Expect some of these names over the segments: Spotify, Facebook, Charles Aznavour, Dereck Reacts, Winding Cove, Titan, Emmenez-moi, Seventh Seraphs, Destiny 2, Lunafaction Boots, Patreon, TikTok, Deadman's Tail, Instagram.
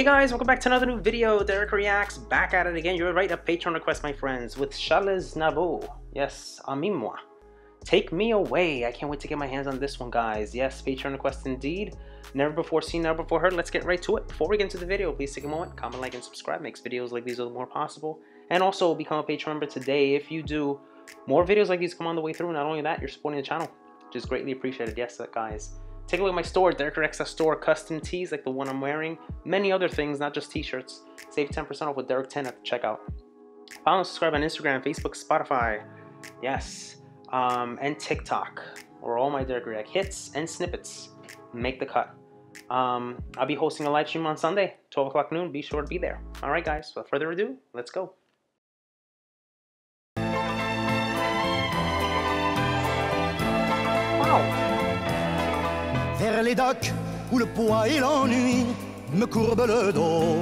Hey guys, welcome back to another new video. Dereck Reacts, back at it again. You're right, a Patreon request, my friends, with Charles Aznavour. Yes, Emmenez-moi. Take me away. I can't wait to get my hands on this one, guys. Yes, Patreon request indeed. Never before seen, never before heard. Let's get right to it. Before we get into the video, please take a moment, comment, like, and subscribe. Makes videos like these are more possible. And also, become a Patreon member today. If you do, more videos like these come on the way through. Not only that, you're supporting the channel, which is greatly appreciated. Yes, guys. Take a look at my store, Dereck Reacts store, custom tees like the one I'm wearing, many other things, not just t-shirts. Save 10% off with Dereck10 at the checkout. Follow and subscribe on Instagram, Facebook, Spotify, yes, and TikTok, where all my Dereck React hits and snippets make the cut. I'll be hosting a live stream on Sunday, 12 o'clock noon. Be sure to be there. All right, guys, without further ado, let's go. Wow. Vers les docks où le poids et l'ennui me courbent le dos.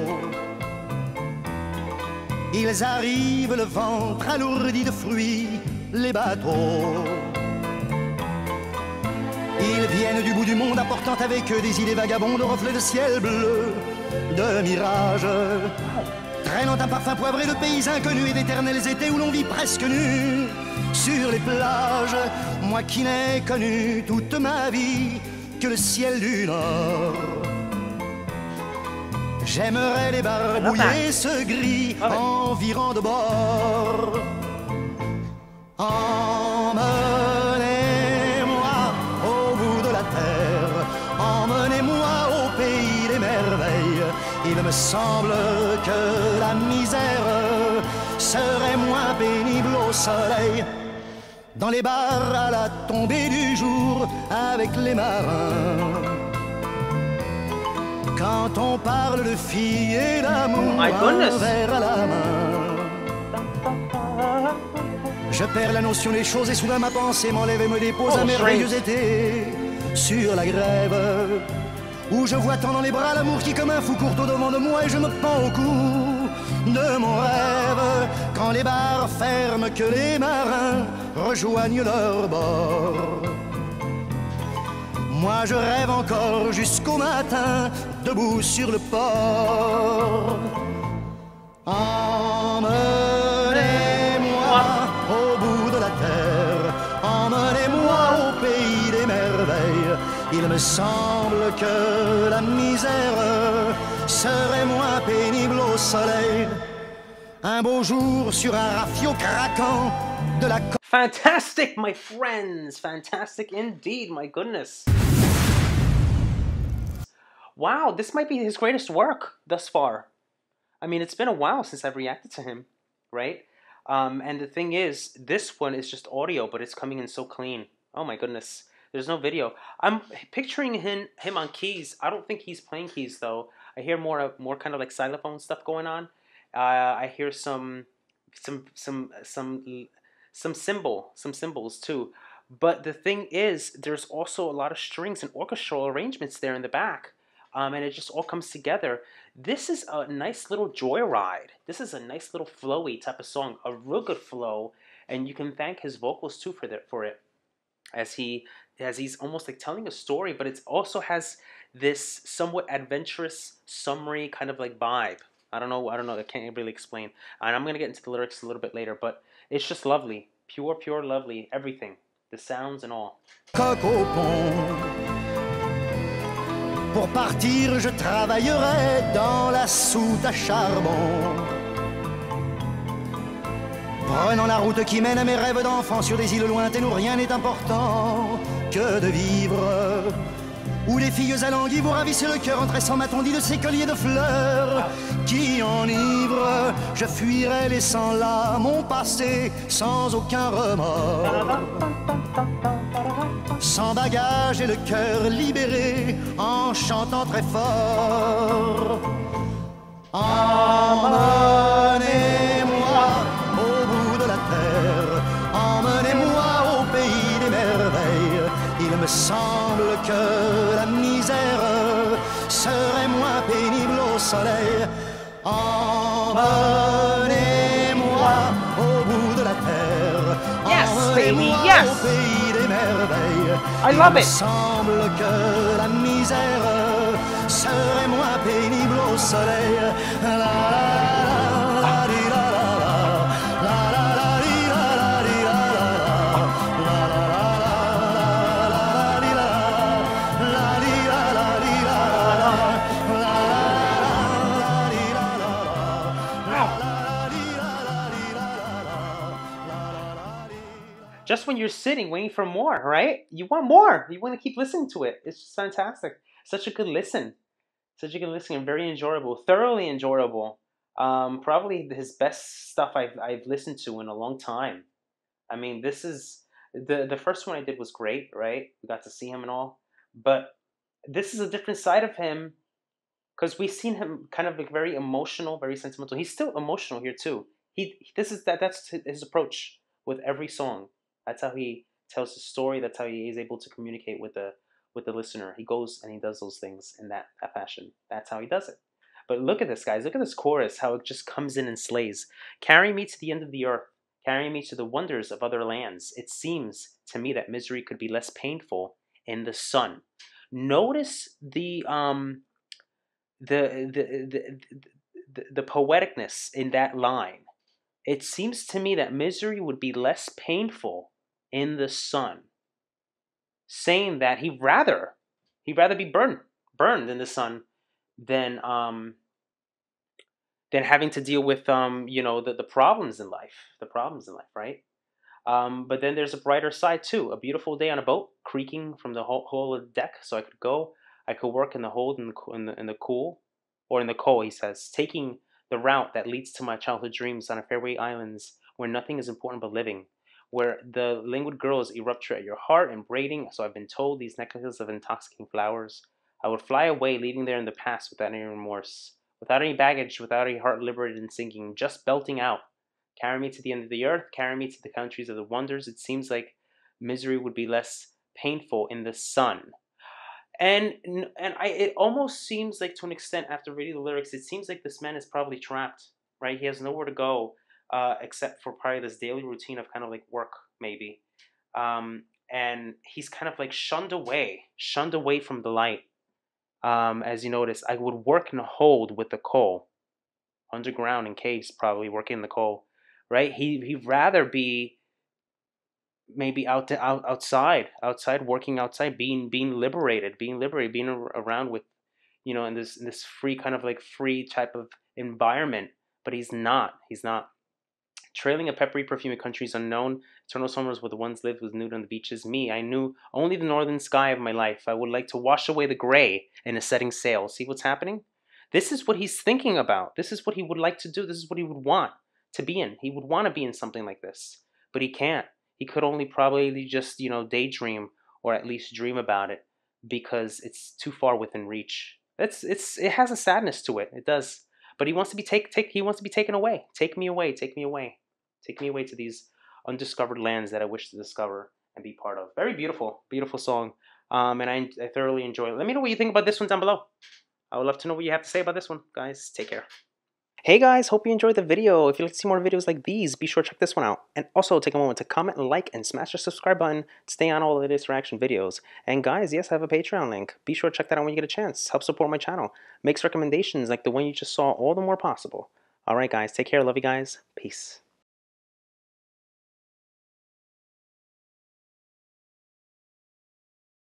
Ils arrivent, le ventre alourdi de fruits, les bateaux. Ils viennent du bout du monde apportant avec eux des idées vagabondes, reflets de ciel bleu, de mirages, traînant un parfum poivré de pays inconnus et d'éternels étés où l'on vit presque nu sur les plages. Moi qui n'ai connu toute ma vie que le ciel du Nord. J'aimerais les barbouiller ce gris en virant de bord. Emmenez-moi au bout de la terre, emmenez-moi au pays des merveilles. Il me semble que la misère serait moins pénible au soleil. Dans les bars à la tombée du jour avec les marins, quand on parle de filles et d'amour, un verre à la main. Je perds la notion des choses et soudain ma pensée m'enlève et me dépose à merveilleux été sur la grève, où je vois tant dans les bras l'amour qui comme un fou court au devant de moi et je me pends au cou de mon rêve. Quand les bars ferment, que les marins rejoignent leur bord. Moi je rêve encore jusqu'au matin, debout sur le port. Emmenez-moi au bout de la terre, emmenez-moi au pays des merveilles. Il me semble que la misère serait moins pénible au soleil. Un beau jour sur un rafiot craquant de la... Fantastic, my friends! Fantastic indeed, my goodness! Wow, this might be his greatest work thus far. I mean, it's been a while since I've reacted to him, right? And the thing is, this one is just audio, but it's coming in so clean. Oh my goodness, there's no video. I'm picturing him on keys. I don't think he's playing keys, though. I hear more kind of like xylophone stuff going on. I hear some cymbals too, but the thing is, there's also a lot of strings and orchestral arrangements there in the back, and it just all comes together. This is a nice little joyride. This is a nice little flowy type of song, a real good flow, and you can thank his vocals too for it, as he's almost like telling a story, but it also has this somewhat adventurous, summery kind of like vibe. I don't know, I can't really explain. And I'm going to get into the lyrics a little bit later, but it's just lovely. Pure, pure lovely, everything. The sounds and all. Pour partir, je travaillerai dans la soute à charbon. Prenant la route qui mène à mes rêves d'enfant sur des îles lointaines où rien n'est important que de vivre. Où les filles alanguies vous ravissent le cœur en tressant ma tondie de ces colliers de fleurs qui enivrent. Je fuirai laissant là mon passé sans aucun remords, sans bagage et le cœur libéré en chantant très fort. Emmenez-moi au bout de la terre, emmenez-moi au pays des merveilles. Il me semble que la misère serait moins pénible au soleil. Emmenez-moi au bout de la terre, emmenez-moi au pays des merveilles. Il me semble que la misère serai moins pénible au soleil. La, la, la, la, la, la. Just when you're sitting waiting for more, right? You want more. You want to keep listening to it. It's just fantastic. Such a good listen. Such a good listen and very enjoyable. Thoroughly enjoyable. Probably his best stuff I've listened to in a long time. I mean, this is... The first one I did was great, right? We got to see him and all. But this is a different side of him. Because we've seen him kind of like very emotional, very sentimental. He's still emotional here too. That's his approach with every song. That's how he tells his story. That's how he is able to communicate with the listener. He goes and he does those things in that fashion. That's how he does it. But look at this, guys. Look at this chorus, how it just comes in and slays. Carry me to the end of the earth. Carry me to the wonders of other lands. It seems to me that misery could be less painful in the sun. Notice the poeticness in that line. It seems to me that misery would be less painful in the sun, saying that he'd rather be burned in the sun than having to deal with the problems in life, right? But then there's a brighter side too. A beautiful day on a boat, creaking from the whole of the deck, so I could work in the hold in the cool, or in the coal, he says, taking the route that leads to my childhood dreams on a fairway islands where nothing is important but living, where the languid girls erupt at your heart and braiding, so I've been told, these necklaces of intoxicating flowers. I would fly away, leaving there in the past without any remorse, without any baggage, without any heart liberated and sinking, just belting out. Carry me to the end of the earth, carry me to the countries of the wonders. It seems like misery would be less painful in the sun. And it almost seems like, to an extent, after reading the lyrics, it seems like this man is probably trapped, right? He has nowhere to go except for probably this daily routine of kind of like work, maybe. And he's kind of like shunned away from the light. As you notice, I would work in a hold with the coal, underground in case, probably working in the coal, right? He'd rather be maybe outside, working outside, being liberated, being around with, in this free kind of like free type of environment. But he's not. Trailing a peppery perfume in countries unknown, eternal summers where the ones lived was nude on the beaches. Me, I knew only the northern sky of my life. I would like to wash away the gray in a setting sail. See what's happening? This is what he's thinking about. This is what he would like to do. This is what he would want to be in. He would want to be in something like this, but he can't. He could only probably just, daydream, or at least dream about it, because it's too far within reach. It has a sadness to it. It does. But he wants to be taken away. Take me away. Take me away to these undiscovered lands that I wish to discover and be part of. Very beautiful, beautiful song. And I thoroughly enjoy it. Let me know what you think about this one down below. I would love to know what you have to say about this one, guys. Take care. Hey guys, hope you enjoyed the video. If you'd like to see more videos like these, be sure to check this one out. And also take a moment to comment, like, and smash the subscribe button to stay on all the latest reaction videos. And guys, yes, I have a Patreon link. Be sure to check that out when you get a chance. Help support my channel. Makes recommendations like the one you just saw all the more possible. Alright guys, take care. Love you guys. Peace.